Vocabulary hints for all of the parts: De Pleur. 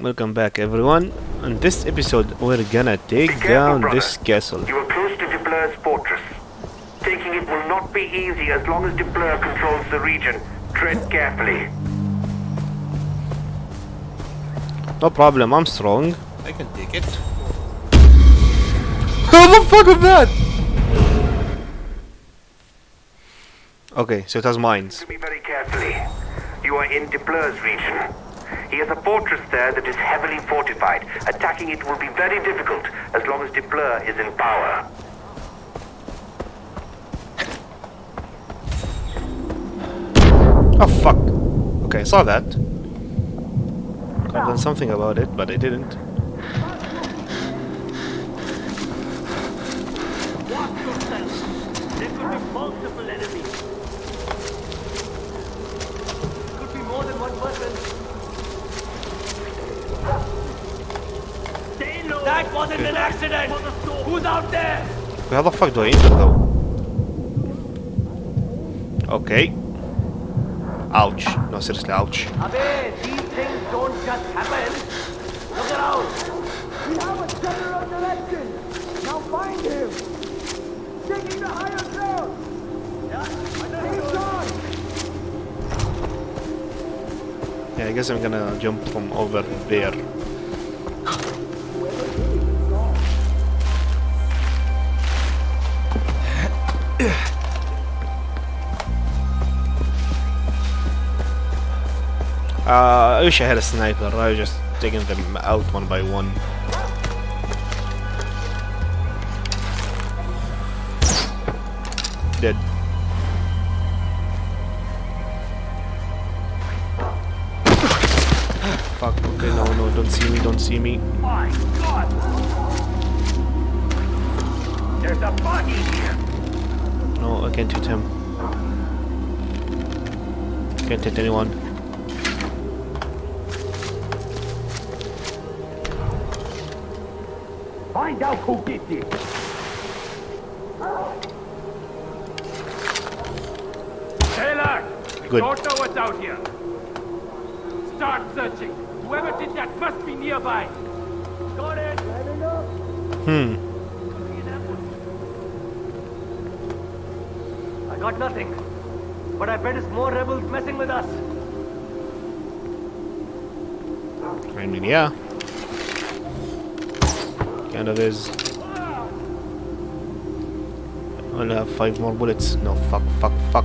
Welcome back everyone. On this episode we're gonna take down this castle. You are close to De Pleur's fortress. Taking it will not be easy as long as De Pleur controls the region. Tread carefully. No problem, I'm strong. I can take it. How the fuck is that? Okay, so it has mines. To be very carefully. You are in De Pleur's region. He has a fortress there that is heavily fortified. Attacking it will be very difficult as long as De Pleur is in power. Oh fuck! Okay, I saw that. Could have done something about it, but I didn't. That wasn't an accident! Who's out there? Where the fuck do I enter though? Okay. Ouch. No, seriously, ouch. Abe, these things don't just happen. Look around. We have a general direction. Now find him. Taking the higher ground. Yeah, I guess I'm gonna jump from over there. I wish I had a sniper. I was just taking them out one by one. Dead. Fuck, okay, no, don't see me, don't see me. My God! There's a body here! No, I can't hit him. Can't hit anyone. Find out who did this! Taylor! Good. Don't know what's out here. Start searching. Whoever did that must be nearby. Got it! I got nothing. But I bet it's more rebels messing with us. I mean, yeah. Kind of is. I'll have 5 more bullets. No, fuck. Moving!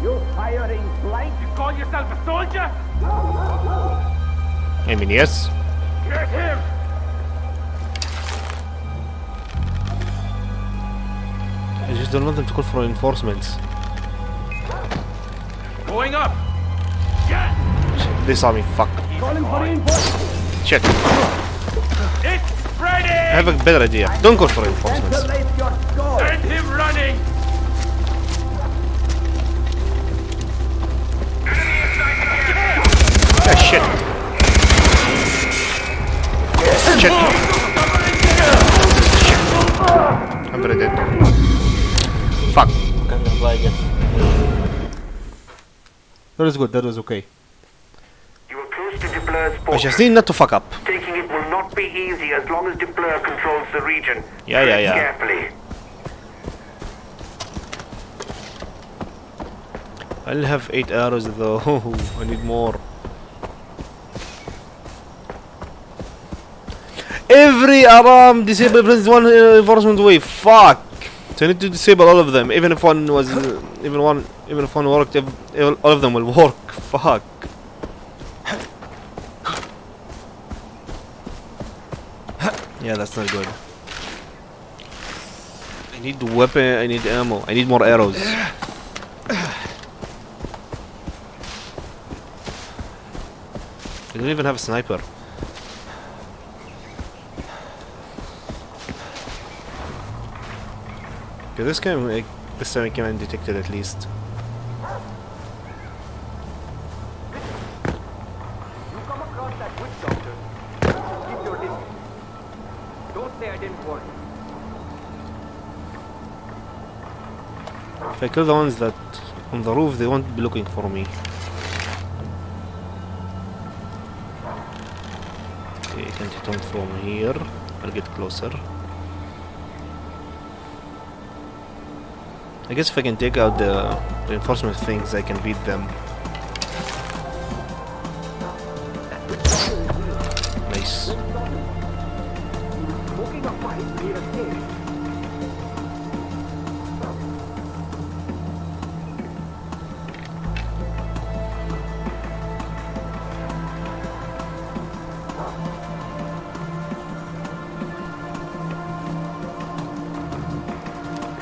You firing blank? You call yourself a soldier? I mean, yes. Get him! I just don't want them to call for reinforcements. Going up! Yes! They saw me. Fuck. Calling for reinforcements. Shit. I have a better idea. Don't go for reinforcements. Send him running. Ah, shit. Shit. I'm very dead. Fuck. I'm gonna fly again. That was good. That was okay. I just need not to fuck up. Taking it will not be easy as long as De Pleur controls the region. Yeah. Carefully. I'll have 8 arrows though. I need more. Every alarm disables one reinforcement wave. Fuck. So I need to disable all of them. Even if one was, even if one worked, all of them will work. Fuck. Yeah, that's not good. I need weapon, I need ammo, I need more arrows. I don't even have a sniper. Okay, this time I can detect it at least. If I kill the ones that on the roof, they won't be looking for me. Okay, I can't hit him from here. I'll get closer. I guess if I can take out the reinforcement things, I can beat them. Nice.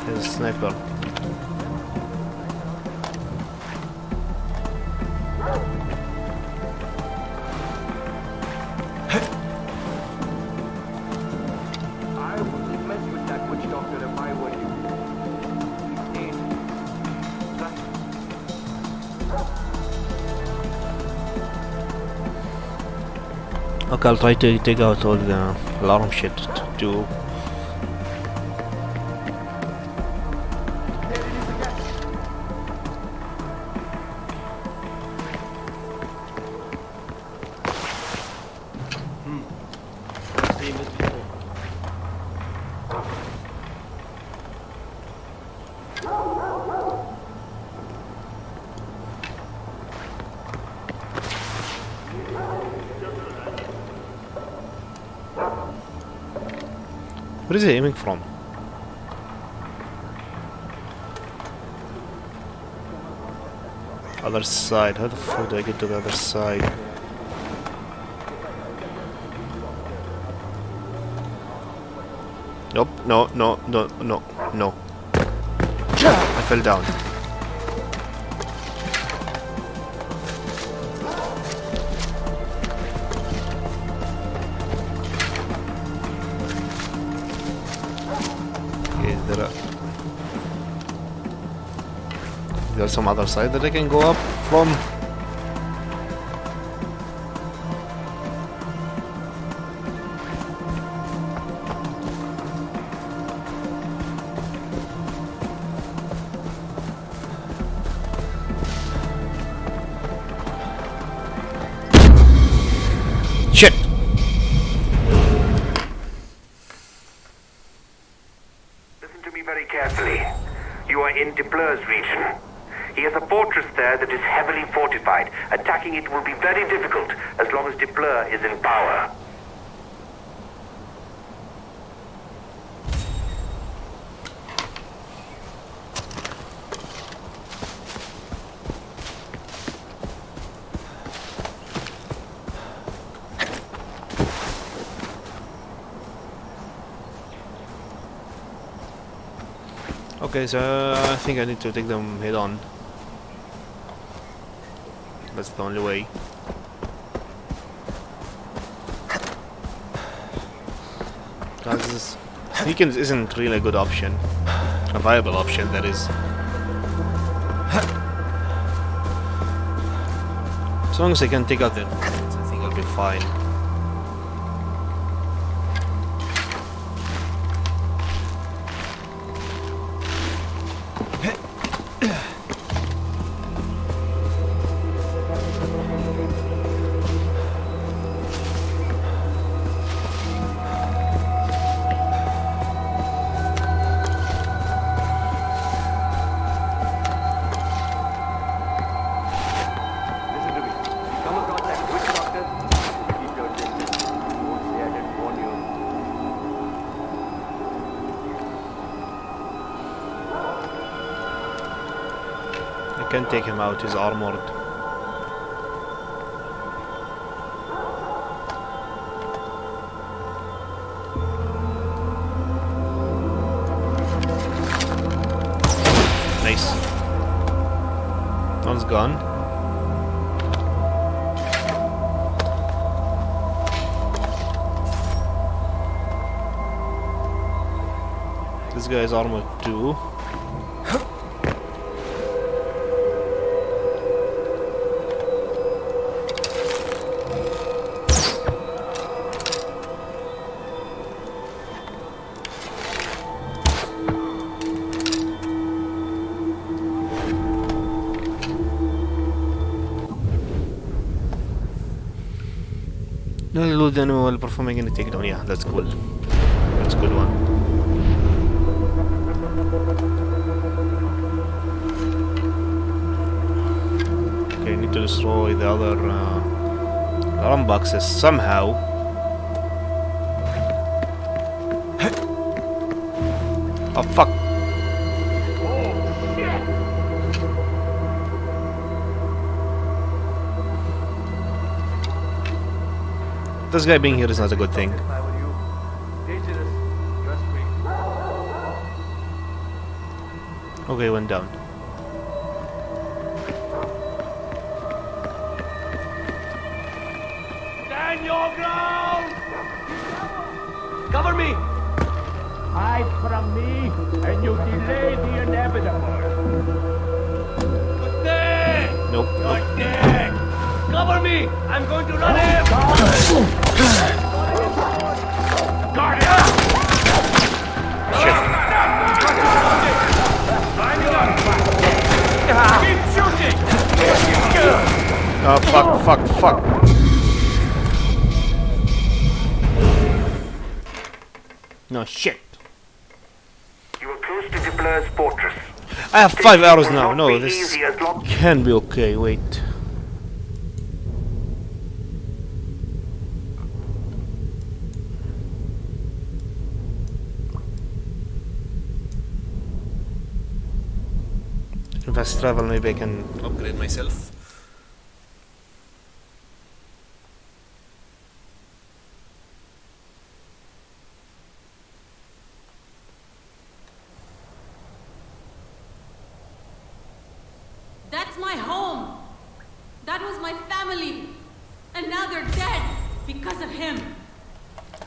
There's a sniper. Okay, I'll try to take out all the alarm shit too. Where is he aiming from? Other side. How the fuck do I get to the other side? Nope. No. I fell down. There's some other side that I can go up from. Shit! Listen to me very carefully. You are in De Pleur's region. He has a fortress there that is heavily fortified. Attacking it will be very difficult as long as De Pleur is in power. Okay, so I think I need to take them head on. That's the only way. Beacons isn't really a good option. A viable option, that is. As long as I can take out the beacons, I think I'll be fine. I can take him out, he's armored. Nice. One's gone. This guy's armored too. Don't lose the enemy while performing any takedown. Yeah, that's cool. That's a good one. Okay, I need to destroy the other alarm boxes somehow. Oh fuck! This guy being here is not a good thing. Okay, went down. Stand your ground! Cover me! Hide from me, and you delay the inevitable. Nope. You're dead! Cover me! I'm going to run him! Oh fuck, fuck, fuck. No shit. You are close to De Pleur's fortress. I have 5 hours now. No, this can be okay. Wait. If I travel, maybe I can upgrade myself. That's my home. That was my family. And now they're dead because of him.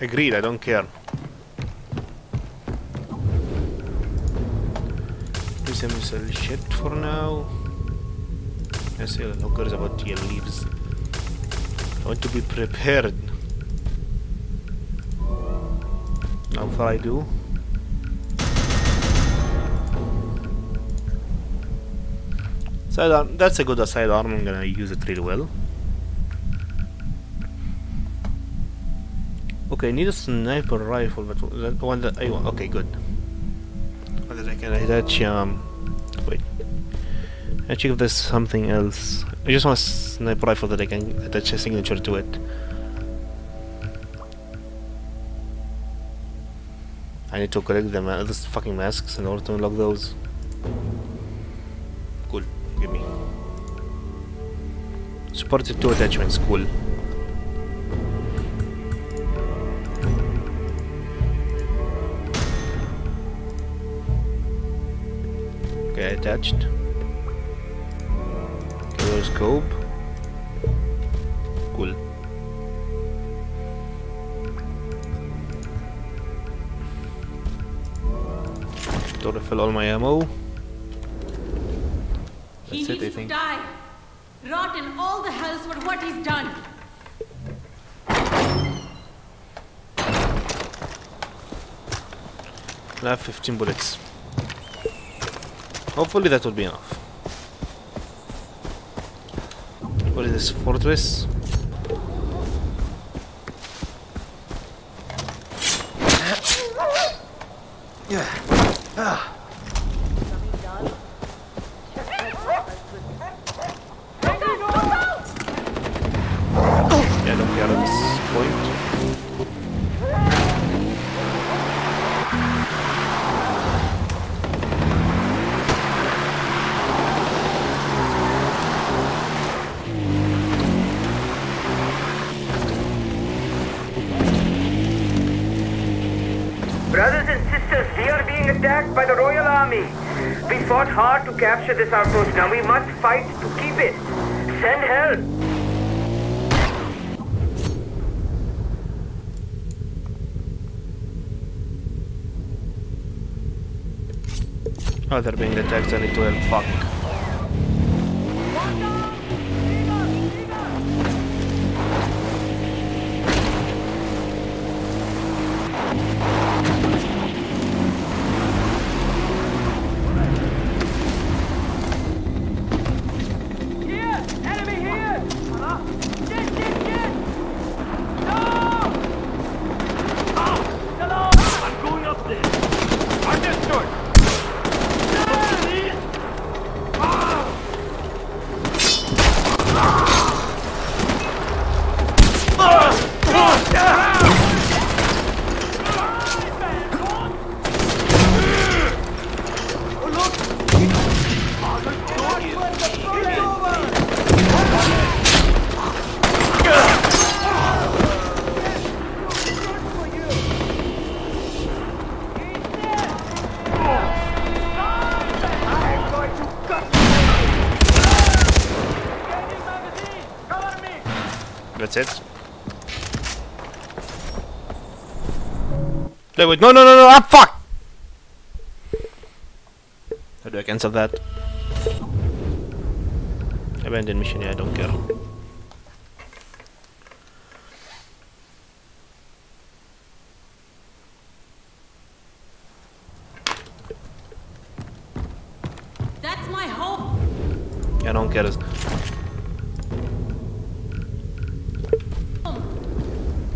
Agreed, I don't care. Do some shit for now. I say who cares about your leaves. I want to be prepared. How far I do? That's a good sidearm, I'm gonna use it really well. Okay, I need a sniper rifle, but that one that I want. Okay, good. What did I get? Wait. I check if there's something else. I just want a sniper rifle that I can attach a signature to it. I need to collect the those fucking masks in order to unlock those. Cool. Give me supported 2 attachments. Cool. Okay, attached. Killer scope. Cool. To refill all my ammo. He needs to die, rot in all the hells for what he's done. I have 15 bullets. Hopefully that will be enough. What is this fortress? Brothers and sisters, we are being attacked by the Royal Army. We fought hard to capture this outpost. Now we must fight to keep it. Send help. Oh, they're being attacked. I need to help. Fuck. No! That's it. No, wait, no, ah, fuck! How do I cancel that? Abandoned mission, yeah, I don't care. That's my hope. I don't care.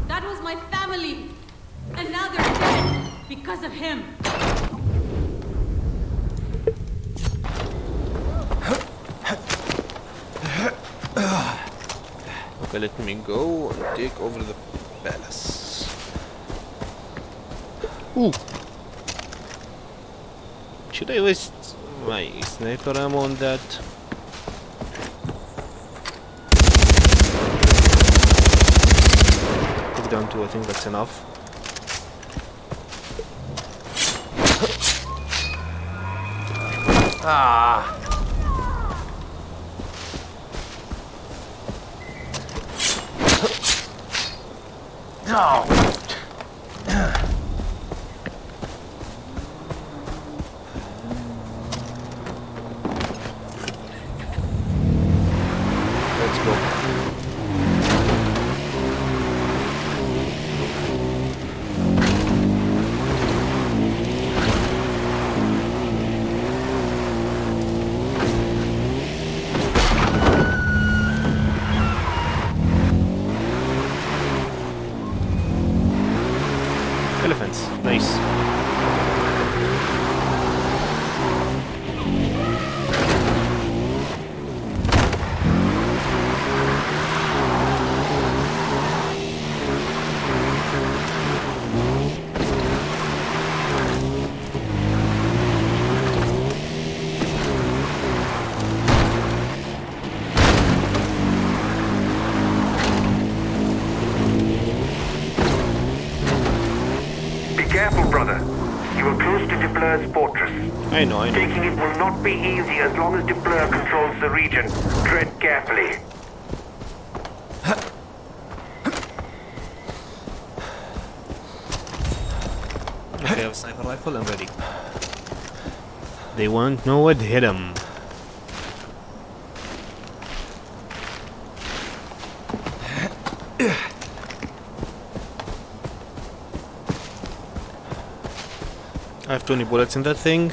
That was my family. And now they're dead because of him. Okay, let me go and take over the palace. Ooh. Should I waste my sniper ammo on that? Took down two, I think that's enough. Ah. No. Let's go. Elephants, nice. I know. Taking it will not be easy as long as De Pleur controls the region. Tread carefully. Okay, I have a sniper rifle, I'm ready. They won't know what hit them. I have 20 bullets in that thing.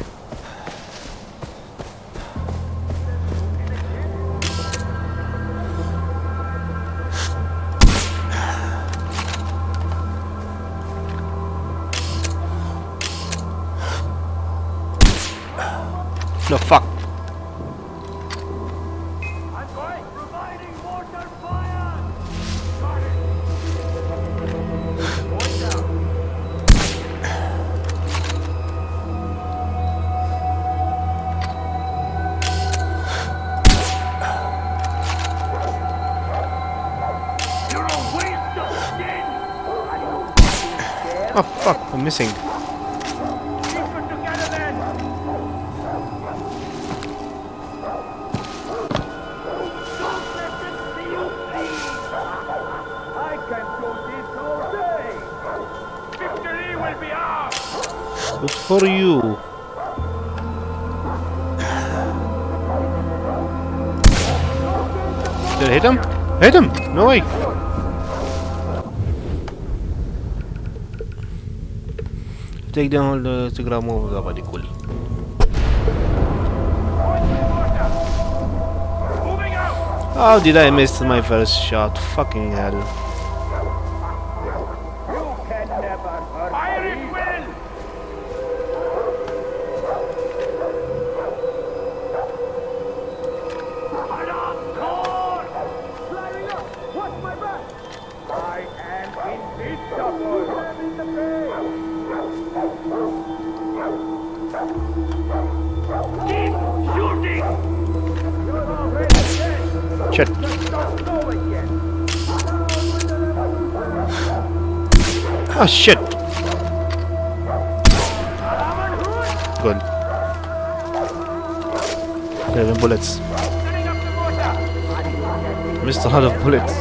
No, fuck. I'm going. Providing mortar fire. Got it. Going down. You're a waste of skin. Oh fuck, I'm missing. Good for you. Did I hit him? Hit him! No way! Take down all the Instagram over the body, cool. How did I miss my first shot? Fucking hell. Shit. Oh shit. Good. 11 bullets. Missed a lot of bullets.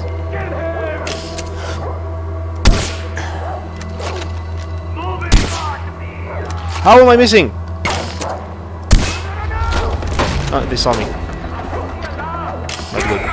How am I missing? Oh, they saw me. Not good.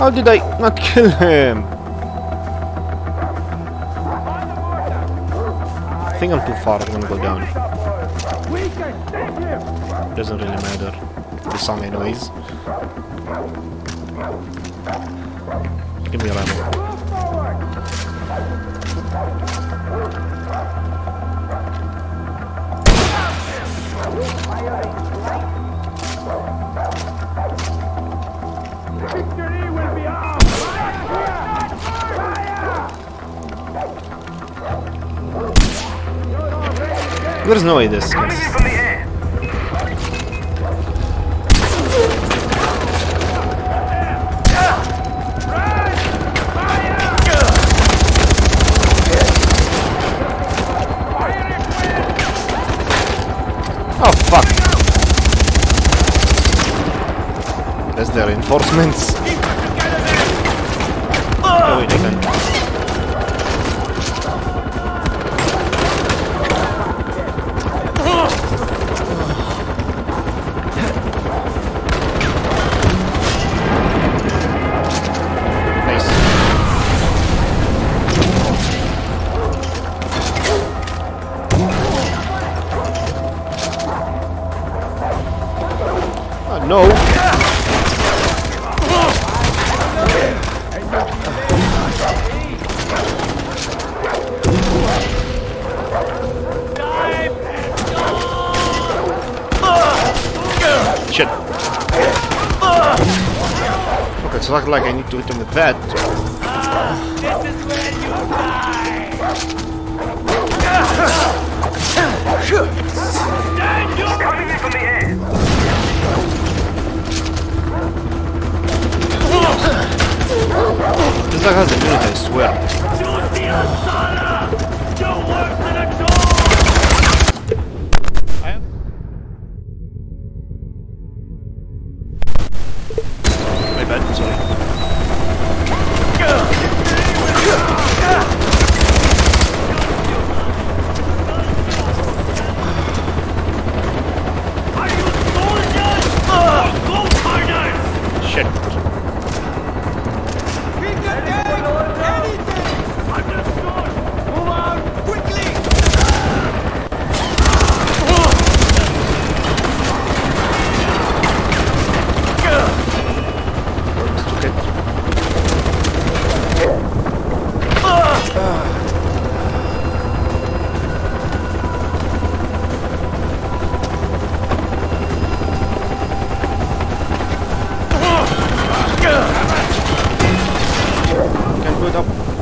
How did I not kill him? I think I'm too far, I'm gonna go down. Doesn't really matter. They saw me anyways. Give me a rifle. There's no way this goes. Oh fuck. That's their reinforcements. Oh wait, I can't. No. Shit. Okay, it's not like I need to hit him with that. This is where you die. Coming in from the air. This guy has a unit, I swear. My bad, sorry.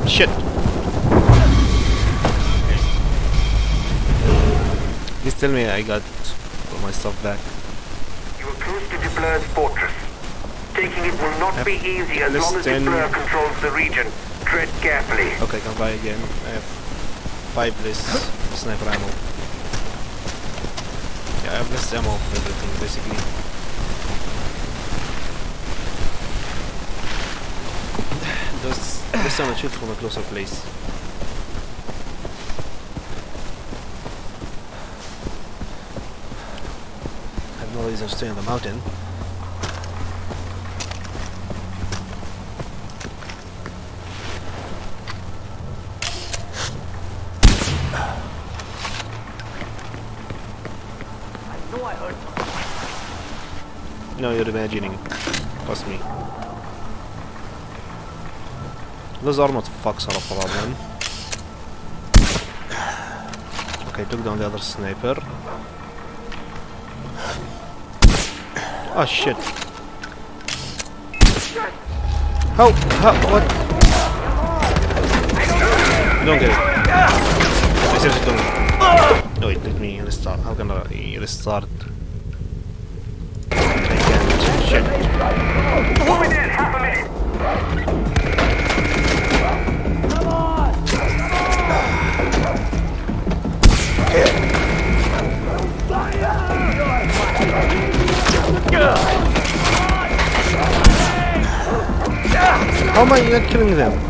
Shit. Please tell me I got all my stuff back. You approach the De Pleur's fortress. Taking it will not be easy as long as De Pleur controls the region. Tread carefully. Okay, come by again. I have 5 less sniper ammo. Yeah, I have less ammo for everything basically. This time I shoot from a closer place. I have no reason to stay on the mountain. I know I heard something. No, you're imagining. Trust me. Those armored fucks are a problem. Okay, took down the other sniper. Oh shit. How? What? You don't get it. I seriously don't get it. Wait, let me restart. How can I restart? I can't. Shit. Moving in, half a minute. Come on! Come on! How am I not killing them?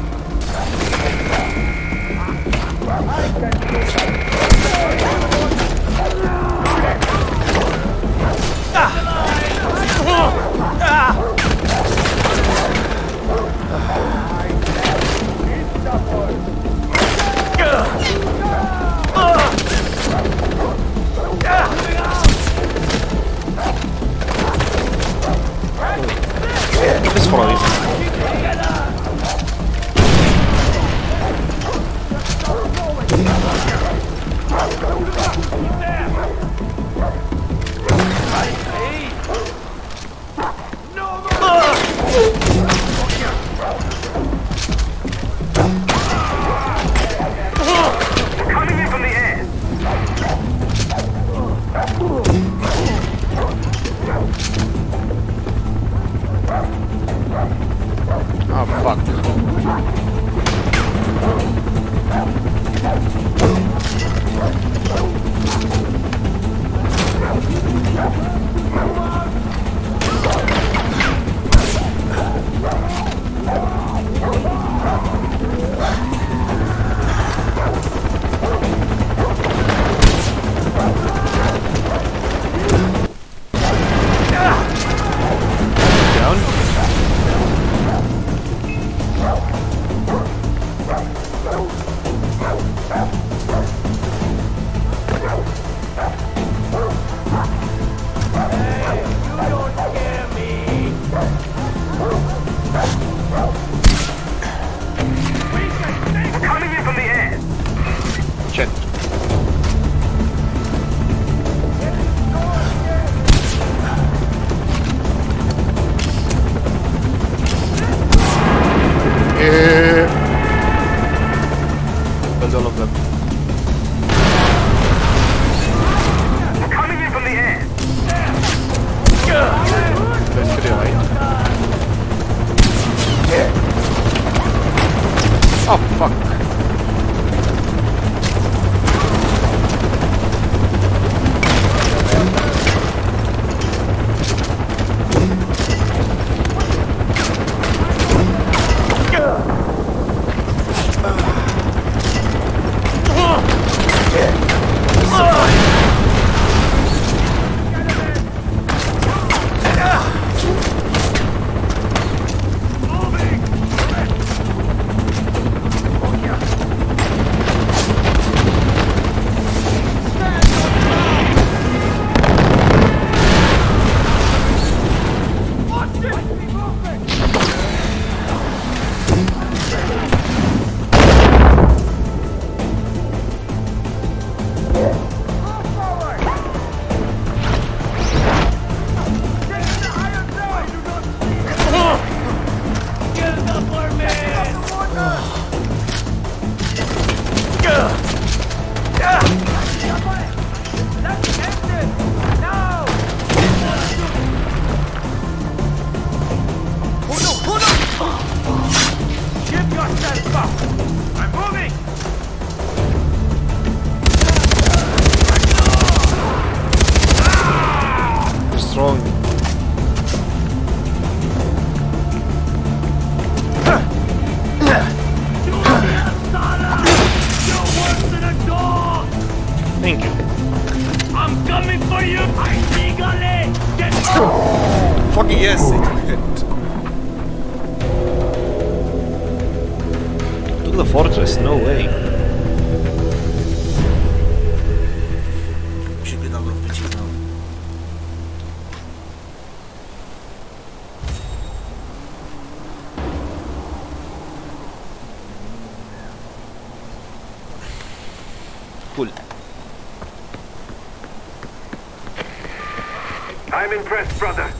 I'm impressed, brother.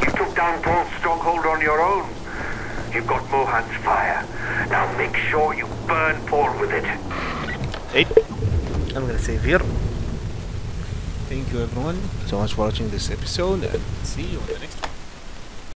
You took down Paul's stronghold on your own. You've got Mohan's fire. Now make sure you burn Paul with it. Hey, I'm gonna save here. Thank you everyone so much for watching this episode, and see you on the next one.